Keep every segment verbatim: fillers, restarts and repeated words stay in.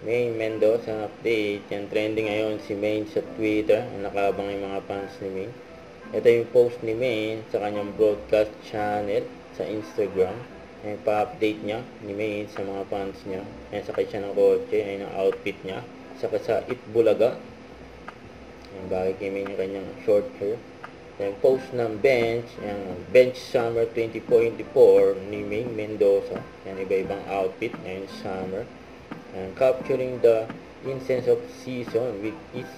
Maine Mendoza update. Yan, trending ngayon si Maine sa Twitter. Nakaabang yung mga fans ni Maine. Ito yung post ni Maine sa kanyang broadcast channel sa Instagram. Ayan, pa-update niya ni Maine sa mga fans niya. Ayan, sakay siya ng kotse. Ayan ang outfit niya. Saka sa Eat Bulaga. Ayan, bagay kay Maine yung kanyang short hair. Ayan, post ng Bench, ayan, Bench Summer twenty twenty-four ni Maine Mendoza. Ayan, iba-ibang outfit, ayan, summer. Ayan, capturing the incense of season with its,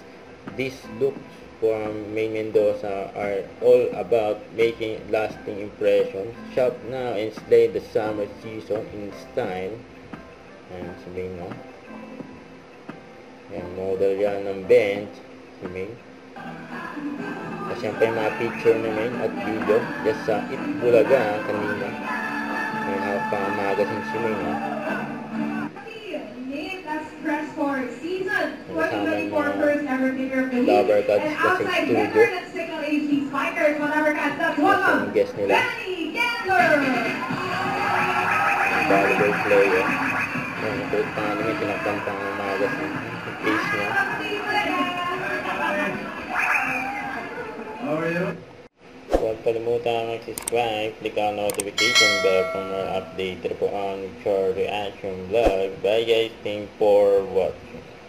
these looks from Maine Mendoza are all about making lasting impressions. Shop now and slay the summer season in style. Ayan, si Maine, no? Ayan, model yan ng Bench, si Maine. Siyempre mga picture namin at video just sa Eat Bulaga kanina. May hapamagazin si Maine, ha? Kasama yung mga lover gods kasi studio. Kasi yung guest nila volleyball player. Yung kulit pa namin tinagpantang ang magazin yung face niya. Huwag kalimutan mag-subscribe, click ang notification bell for more updates on your reaction vlog. Bye guys, thanks for watching.